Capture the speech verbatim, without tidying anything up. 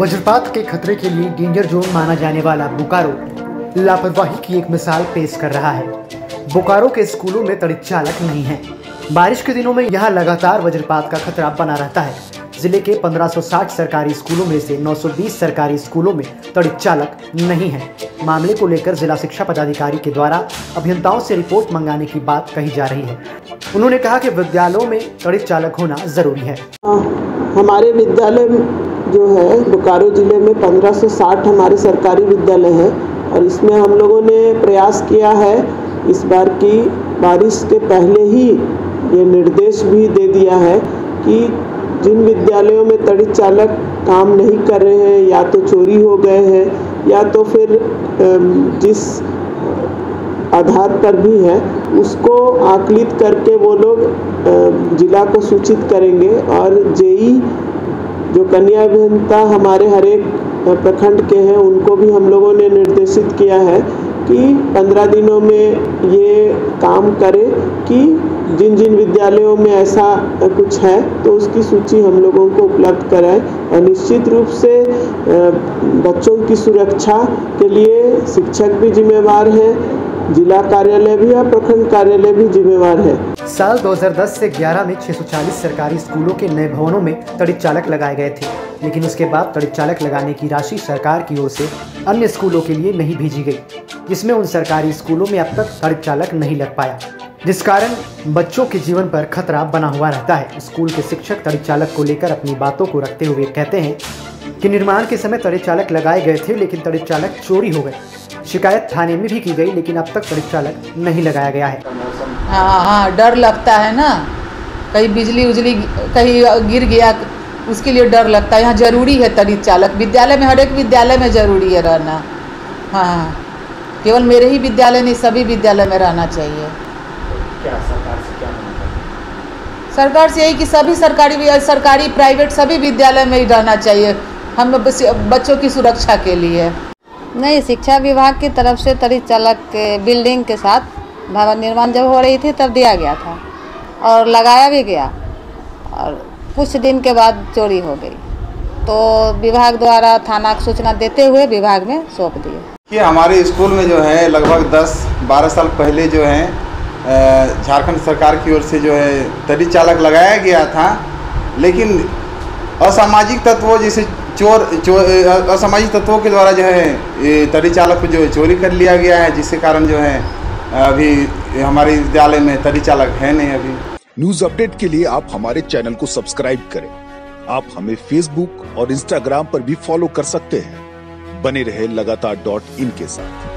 वज्रपात के खतरे के लिए डेंजर जोन माना जाने वाला बोकारो लापरवाही की एक मिसाल पेश कर रहा है। बोकारो के स्कूलों में तड़ित चालक नहीं है। बारिश के दिनों में यहाँ लगातार वज्रपात का खतरा बना रहता है। जिले के पंद्रह सौ साठ सरकारी स्कूलों में से नौ सौ बीस सरकारी स्कूलों में तड़ित चालक नहीं है। मामले को लेकर जिला शिक्षा पदाधिकारी के द्वारा अभियंताओं से रिपोर्ट मंगाने की बात कही जा रही है। उन्होंने कहा कि विद्यालयों में तड़ित चालक होना जरूरी है। आ, हमारे विद्यालय जो है बोकारो जिले में पंद्रह सौ साठ हमारे सरकारी विद्यालय है और इसमें हम लोगों ने प्रयास किया है। इस बार की बारिश के पहले ही ये निर्देश भी दे दिया है कि जिन विद्यालयों में तड़ित चालक काम नहीं कर रहे हैं, या तो चोरी हो गए हैं या तो फिर जिस आधार पर भी है उसको आकलित करके वो लोग जिला को सूचित करेंगे। और जेई जो कन्या अभियंता हमारे हर एक प्रखंड के हैं उनको भी हम लोगों ने निर्देशित किया है कि पंद्रह दिनों में ये काम करें कि जिन जिन विद्यालयों में ऐसा कुछ है तो उसकी सूची हम लोगों को उपलब्ध कराएं। और निश्चित रूप से बच्चों की सुरक्षा के लिए शिक्षक भी जिम्मेवार हैं, जिला कार्यालय भी और प्रखंड कार्यालय भी जिम्मेवार है। साल दो हज़ार दस से ग्यारह में छह सौ चालीस सरकारी स्कूलों के नए भवनों में तड़ित चालक लगाए गए थे, लेकिन उसके बाद तड़ित चालक लगाने की राशि सरकार की ओर से अन्य स्कूलों के लिए नहीं भेजी गई, जिसमें उन सरकारी स्कूलों में अब तक तड़ित चालक नहीं लग पाया, जिस कारण बच्चों के जीवन पर खतरा बना हुआ रहता है। स्कूल के शिक्षक तड़ित चालक को लेकर अपनी बातों को रखते हुए कहते हैं कि निर्माण के समय तड़ित चालक लगाए गए थे, लेकिन तड़ित चालक चोरी हो गए। शिकायत थाने में भी की गई, लेकिन अब तक तड़ित चालक नहीं लगाया गया है। हाँ हाँ, डर लगता है ना, कहीं बिजली उजली कहीं गिर गया, उसके लिए डर लगता है। यहाँ जरूरी है तड़ित चालक, विद्यालय में हर एक विद्यालय में जरूरी है रहना। हाँ, केवल मेरे ही विद्यालय नहीं, सभी विद्यालय में रहना चाहिए। क्या सरकार से क्या मांग करते? सरकार से यही कि सभी सरकारी सरकारी प्राइवेट सभी विद्यालय में ही रहना चाहिए, हम बच्चों की सुरक्षा के लिए। नहीं, शिक्षा विभाग की तरफ से तड़ित चालक के बिल्डिंग के साथ भवन निर्माण जब हो रही थी तब दिया गया था और लगाया भी गया, और कुछ दिन के बाद चोरी हो गई, तो विभाग द्वारा थाना को सूचना देते हुए विभाग में सौंप दिए। कि हमारे स्कूल में जो है लगभग दस बारह साल पहले जो है झारखंड सरकार की ओर से जो है तड़ित चालक लगाया गया था, लेकिन असामाजिक तत्वों जैसे चोर चो असामाजिक तत्वों के द्वारा जो है तड़ित चालक को जो है चोरी कर लिया गया है, जिसके कारण जो है अभी हमारे विद्यालय में तड़ित चालक है नहीं। अभी न्यूज अपडेट के लिए आप हमारे चैनल को सब्सक्राइब करें। आप हमें फेसबुक और इंस्टाग्राम पर भी फॉलो कर सकते हैं। बने रहे लगातार डॉट इन के साथ।